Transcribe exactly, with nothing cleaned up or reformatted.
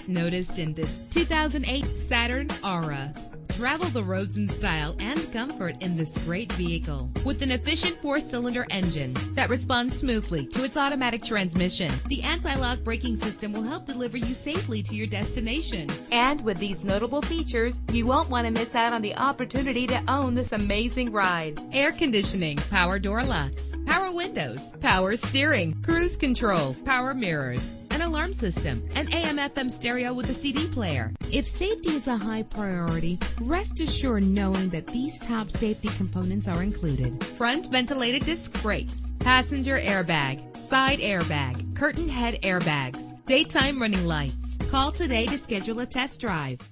get noticed in this two thousand eight Saturn Aura. Travel the roads in style and comfort in this great vehicle. With an efficient four-cylinder engine that responds smoothly to its automatic transmission, the anti-lock braking system will help deliver you safely to your destination. And with these notable features, you won't want to miss out on the opportunity to own this amazing ride. Air conditioning, power door locks, power windows, power steering, cruise control, power mirrors, an alarm system, an A M F M stereo with a C D player. If safety is a high priority, rest assured knowing that these top safety components are included: front ventilated disc brakes, passenger airbag, side airbag, curtain head airbags, daytime running lights. Call today to schedule a test drive.